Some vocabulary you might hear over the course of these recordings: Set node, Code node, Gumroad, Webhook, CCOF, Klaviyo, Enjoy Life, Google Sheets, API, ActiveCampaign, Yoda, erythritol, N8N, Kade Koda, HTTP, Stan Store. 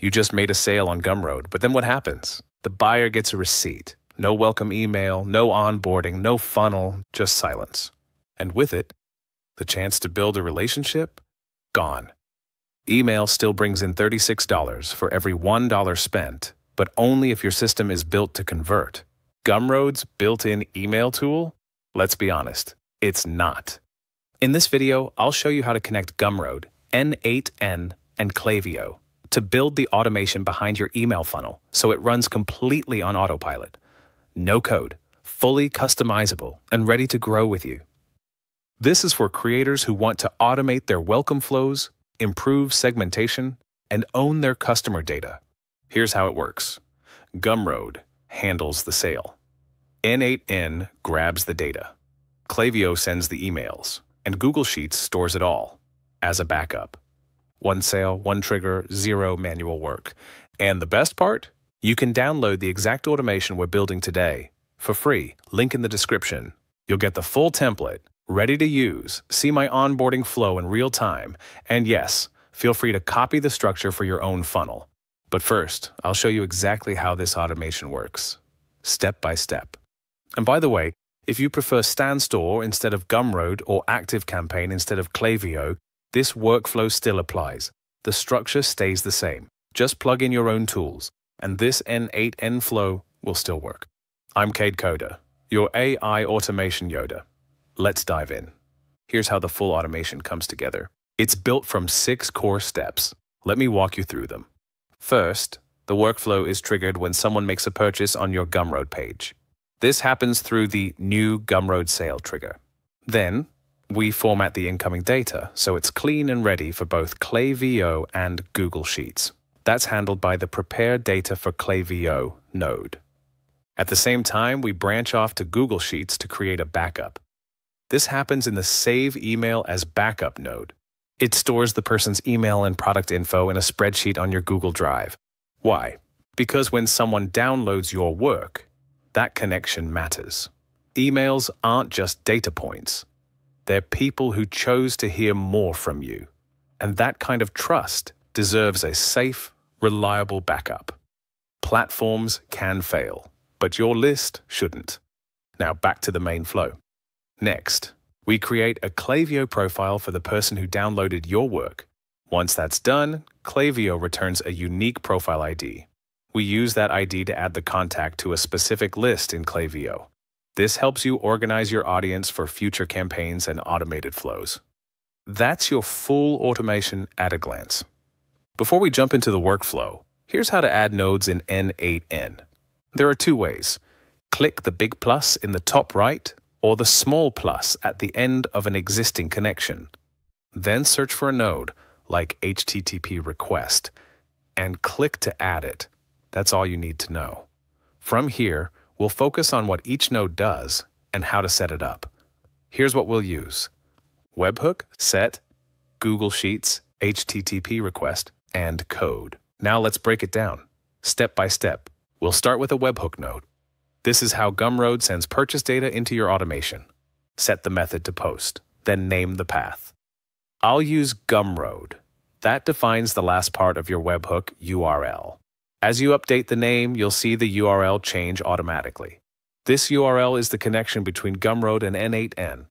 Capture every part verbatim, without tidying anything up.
You just made a sale on Gumroad, but then what happens? The buyer gets a receipt. No welcome email, no onboarding, no funnel, just silence. And with it, the chance to build a relationship? Gone. Email still brings in thirty-six dollars for every one dollar spent, but only if your system is built to convert. Gumroad's built-in email tool? Let's be honest, it's not. In this video, I'll show you how to connect Gumroad, N eight N, and Klaviyo to build the automation behind your email funnel so it runs completely on autopilot. No code, fully customizable, and ready to grow with you. This is for creators who want to automate their welcome flows, improve segmentation, and own their customer data. Here's how it works. Gumroad handles the sale. N eight N grabs the data. Klaviyo sends the emails, and Google Sheets stores it all as a backup. One sale, one trigger, zero manual work. And the best part? You can download the exact automation we're building today for free. Link in the description. You'll get the full template, ready to use, see my onboarding flow in real time, and yes, feel free to copy the structure for your own funnel. But first, I'll show you exactly how this automation works, step by step. And by the way, if you prefer Stan Store instead of Gumroad or ActiveCampaign instead of Klaviyo, this workflow still applies. The structure stays the same. Just plug in your own tools, and this N eight N flow will still work. I'm Kade Koda, your A I automation Yoda. Let's dive in. Here's how the full automation comes together. It's built from six core steps. Let me walk you through them. First, the workflow is triggered when someone makes a purchase on your Gumroad page. This happens through the New Gumroad Sale trigger. Then, we format the incoming data so it's clean and ready for both Klaviyo and Google Sheets. That's handled by the Prepare Data for Klaviyo node. At the same time, we branch off to Google Sheets to create a backup. This happens in the Save Email as Backup node. It stores the person's email and product info in a spreadsheet on your Google Drive. Why? Because when someone downloads your work, that connection matters. Emails aren't just data points. They're people who chose to hear more from you. And that kind of trust deserves a safe, reliable backup. Platforms can fail, but your list shouldn't. Now back to the main flow. Next, we create a Klaviyo profile for the person who downloaded your work. Once that's done, Klaviyo returns a unique profile I D. We use that I D to add the contact to a specific list in Klaviyo. This helps you organize your audience for future campaigns and automated flows. That's your full automation at a glance. Before we jump into the workflow, here's how to add nodes in N eight N. There are two ways. Click the big plus in the top right or the small plus at the end of an existing connection. Then search for a node, like H T T P request, and click to add it. That's all you need to know. From here, we'll focus on what each node does and how to set it up. Here's what we'll use. Webhook, set, Google Sheets, H T T P request, and code. Now let's break it down, step by step. We'll start with a webhook node. This is how Gumroad sends purchase data into your automation. Set the method to post, then name the path. I'll use Gumroad. That defines the last part of your webhook U R L. As you update the name, you'll see the U R L change automatically. This U R L is the connection between Gumroad and N eight N.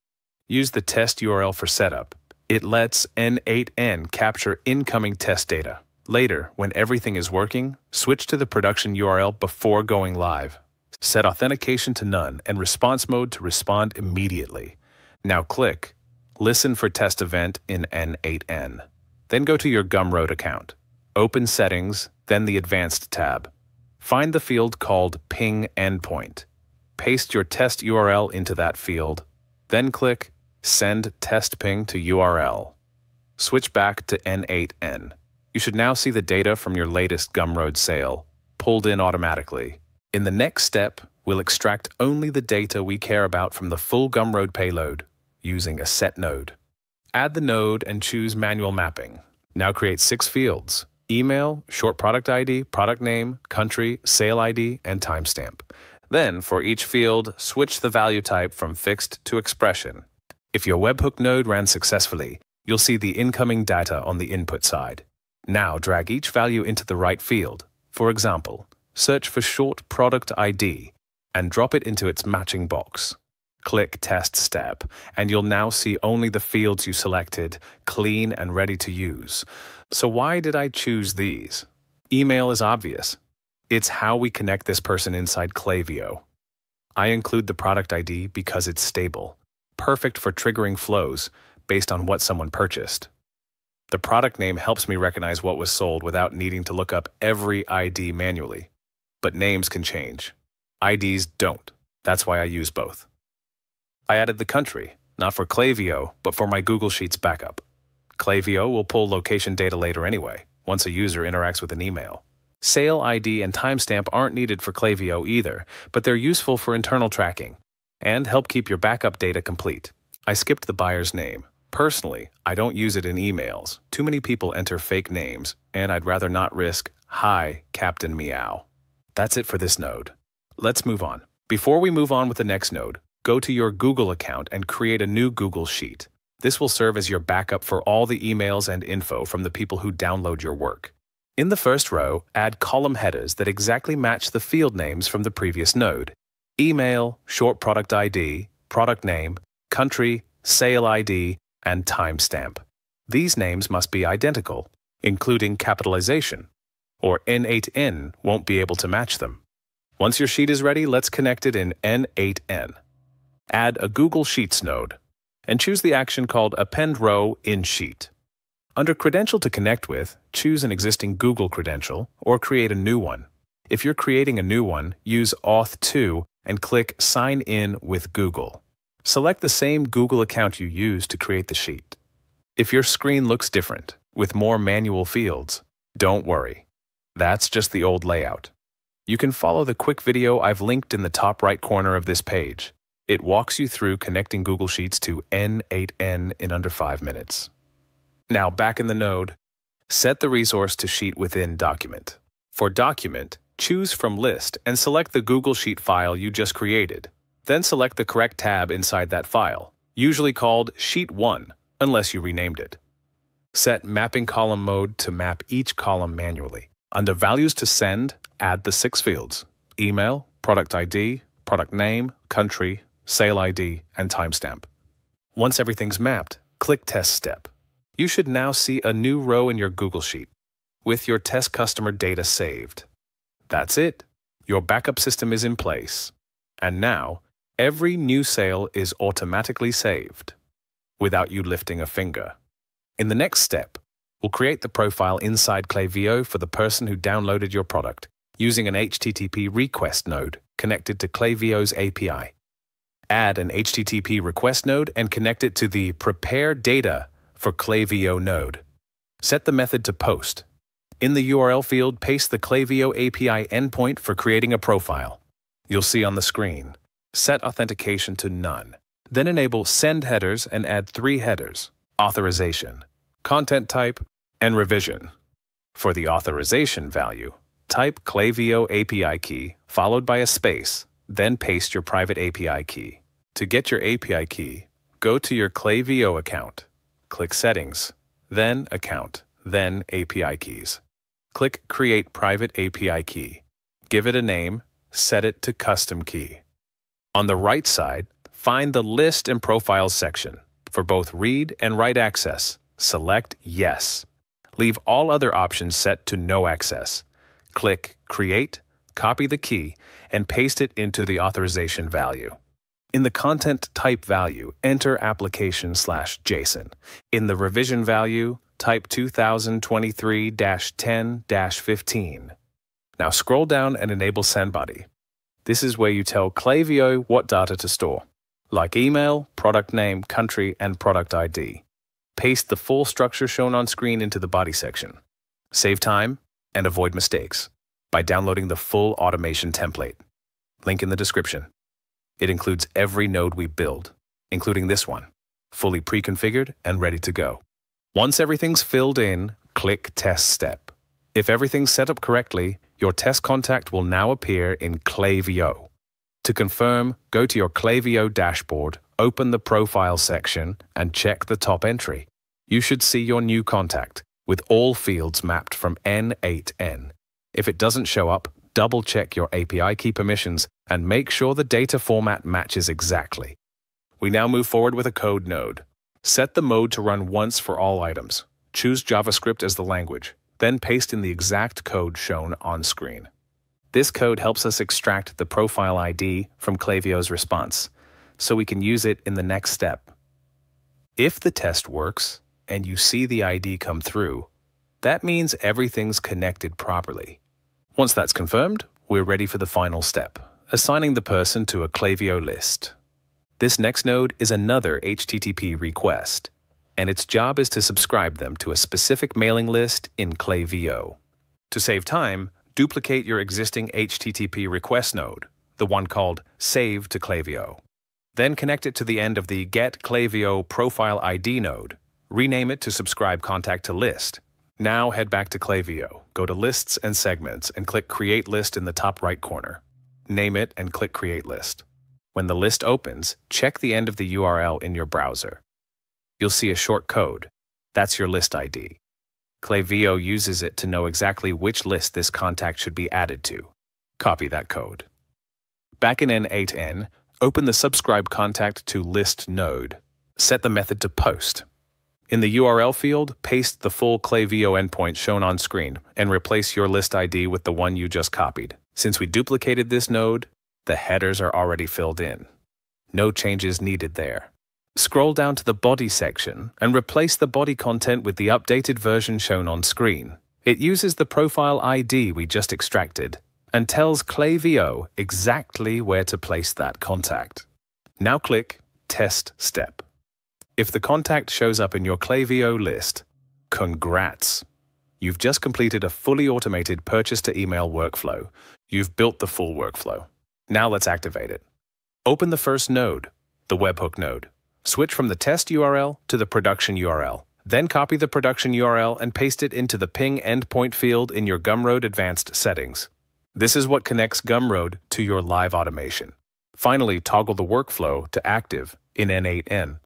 Use the test U R L for setup. It lets N eight N capture incoming test data. Later, when everything is working, switch to the production U R L before going live. Set authentication to none and response mode to respond immediately. Now click Listen for test event in N eight N. Then go to your Gumroad account. Open Settings, then the Advanced tab. Find the field called Ping Endpoint. Paste your test U R L into that field, then click Send test ping to U R L. Switch back to N eight N. You should now see the data from your latest Gumroad sale, pulled in automatically. In the next step, we'll extract only the data we care about from the full Gumroad payload, using a set node. Add the node and choose Manual Mapping. Now create six fields: email, short product I D, product name, country, sale I D, and timestamp. Then, for each field, switch the value type from fixed to expression. If your webhook node ran successfully, you'll see the incoming data on the input side. Now drag each value into the right field. For example, search for short product I D and drop it into its matching box. Click Test Step, and you'll now see only the fields you selected, clean and ready to use. So why did I choose these? Email is obvious. It's how we connect this person inside Klaviyo. I include the product I D because it's stable, perfect for triggering flows based on what someone purchased. The product name helps me recognize what was sold without needing to look up every I D manually. But names can change. I Ds don't. That's why I use both. I added the country, not for Klaviyo, but for my Google Sheets backup. Klaviyo will pull location data later anyway, once a user interacts with an email. Sale I D and timestamp aren't needed for Klaviyo either, but they're useful for internal tracking and help keep your backup data complete. I skipped the buyer's name. Personally, I don't use it in emails. Too many people enter fake names, and I'd rather not risk, "Hi, Captain Meow." That's it for this node. Let's move on. Before we move on with the next node, go to your Google account and create a new Google Sheet. This will serve as your backup for all the emails and info from the people who download your work. In the first row, add column headers that exactly match the field names from the previous node. Email, short product I D, product name, country, sale I D, and timestamp. These names must be identical, including capitalization, or N eight N won't be able to match them. Once your sheet is ready, let's connect it in N eight N. Add a Google Sheets node, and choose the action called Append Row in Sheet. Under Credential to connect with, choose an existing Google credential or create a new one. If you're creating a new one, use Auth two and click Sign In with Google. Select the same Google account you used to create the sheet. If your screen looks different, with more manual fields, don't worry. That's just the old layout. You can follow the quick video I've linked in the top right corner of this page. It walks you through connecting Google Sheets to N eight N in under five minutes. Now back in the node, set the resource to Sheet within Document. For Document, choose from List and select the Google Sheet file you just created. Then select the correct tab inside that file, usually called Sheet one, unless you renamed it. Set Mapping Column Mode to map each column manually. Under Values to Send, add the six fields: Email, Product I D, Product Name, Country, Sale I D, and timestamp. Once everything's mapped, click Test Step. You should now see a new row in your Google Sheet with your test customer data saved. That's it. Your backup system is in place. And now, every new sale is automatically saved without you lifting a finger. In the next step, we'll create the profile inside Klaviyo for the person who downloaded your product using an H T T P request node connected to Klaviyo's A P I. Add an H T T P request node and connect it to the Prepare Data for Klaviyo node. Set the method to post. In the U R L field, paste the Klaviyo A P I endpoint for creating a profile. You'll see on the screen. Set authentication to none. Then enable send headers and add three headers: authorization, content type, and revision. For the authorization value, type Klaviyo A P I key followed by a space, then paste your private A P I key. To get your A P I key, go to your Klaviyo account, click Settings, then Account, then A P I Keys. Click Create Private A P I Key. Give it a name, set it to Custom Key. On the right side, find the List and Profiles section. For both read and write access, select Yes. Leave all other options set to No Access. Click Create, copy the key, and paste it into the authorization value. In the content type value, enter application slash JSON. In the revision value, type two thousand twenty-three dash ten dash fifteen. Now scroll down and enable send body. This is where you tell Klaviyo what data to store, like email, product name, country, and product I D. Paste the full structure shown on screen into the body section. Save time and avoid mistakes by downloading the full automation template. Link in the description. It includes every node we build, including this one, fully pre-configured and ready to go. Once everything's filled in, click Test Step. If everything's set up correctly, your test contact will now appear in Klaviyo. To confirm, go to your Klaviyo dashboard, open the Profile section, and check the top entry. You should see your new contact with all fields mapped from N eight N. If it doesn't show up, double-check your A P I key permissions and make sure the data format matches exactly. We now move forward with a code node. Set the mode to run once for all items. Choose JavaScript as the language, then paste in the exact code shown on screen. This code helps us extract the profile I D from Klaviyo's response, so we can use it in the next step. If the test works and you see the I D come through, that means everything's connected properly. Once that's confirmed, we're ready for the final step, assigning the person to a Klaviyo list. This next node is another H T T P request, and its job is to subscribe them to a specific mailing list in Klaviyo. To save time, duplicate your existing H T T P request node, the one called Save to Klaviyo. Then connect it to the end of the Get Klaviyo Profile I D node. Rename it to Subscribe Contact to List. Now head back to Klaviyo, go to Lists and Segments, and click Create List in the top right corner. Name it and click Create List. When the list opens, check the end of the U R L in your browser. You'll see a short code. That's your list I D. Klaviyo uses it to know exactly which list this contact should be added to. Copy that code. Back in N eight N, open the Subscribe Contact to List node. Set the method to post. In the U R L field, paste the full Klaviyo endpoint shown on screen and replace your list I D with the one you just copied. Since we duplicated this node, the headers are already filled in. No changes needed there. Scroll down to the body section and replace the body content with the updated version shown on screen. It uses the profile I D we just extracted and tells Klaviyo exactly where to place that contact. Now click Test Step. If the contact shows up in your Klaviyo list, congrats! You've just completed a fully automated purchase-to-email workflow. You've built the full workflow. Now let's activate it. Open the first node, the webhook node. Switch from the test U R L to the production U R L. Then copy the production U R L and paste it into the ping endpoint field in your Gumroad advanced settings. This is what connects Gumroad to your live automation. Finally, toggle the workflow to active in N eight N.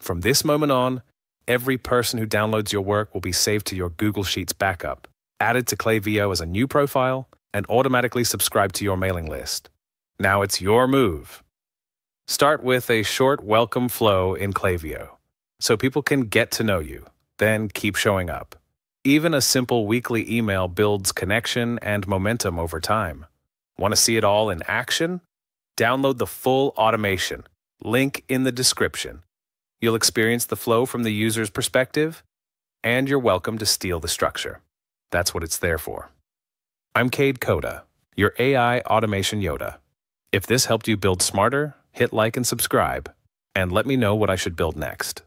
From this moment on, every person who downloads your work will be saved to your Google Sheets backup, added to Klaviyo as a new profile, and automatically subscribed to your mailing list. Now it's your move. Start with a short welcome flow in Klaviyo, so people can get to know you, then keep showing up. Even a simple weekly email builds connection and momentum over time. Want to see it all in action? Download the full automation. Link in the description. You'll experience the flow from the user's perspective, and you're welcome to steal the structure. That's what it's there for. I'm Kade Koda, your A I automation Yoda. If this helped you build smarter, hit like and subscribe, and let me know what I should build next.